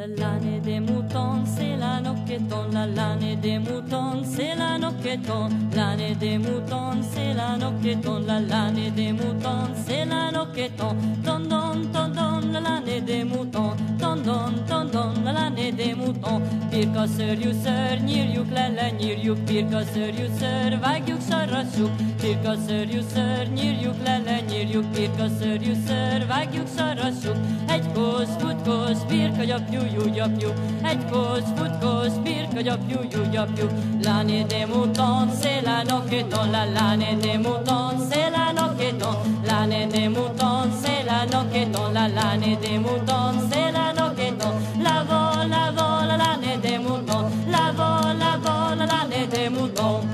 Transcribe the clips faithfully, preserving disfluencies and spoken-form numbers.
La lane de mouton, c'est la noqueton, la lane de mouton, c'est la noqueton, lane de mouton, c'est la noqueton, la lane de mouton, c'est la noqueton, don don don don, la lane de mouton, don don don don, la lane de mouton, pirka sörjusör, nirjuk lele, nirjuk, pirka sörjusör, vágjuk sarrasuk, pirka sörjusör, nirjuk lele, nirjuk, pirka sörjusör, vágjuk sarrasuk, egy kosz, futkosz, pirka gyapjú, egy kosz, futkosz, pirka, gyapjú, gyapjú. Lane de mouton, c'est la noqueton, la lane de mouton, c'est la noqueton, lane de mouton, c'est la noqueton, la lane de mouton, c'est la noqueton, la vol, la vol, la lane de mouton, la vol, la vol, la lane de mouton.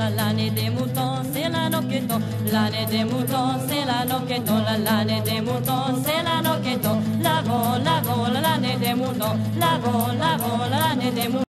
La lane de mouton, c'est la noqueton, lane de mouton, c'est la noqueton, la lane de mouton, c'est la noqueton, la vol, la vol, la lane de mouton, la vol, la vol, la lane de mouton.